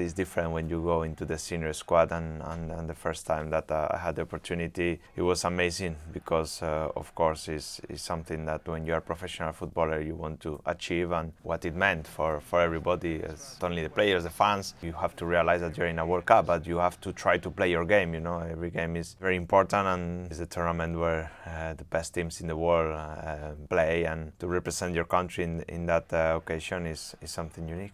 is different when you go into the senior squad, and the first time that I had the opportunity, it was amazing because of course it's something that when you're a professional footballer you want to achieve, and what it meant for everybody, it's not only the players, the fans. You have to realize that you're in a World Cup, but you have to try to play your game, you know. Every game is very important, and it's a tournament where the best teams in the world play, and to represent your country in that occasion is something unique.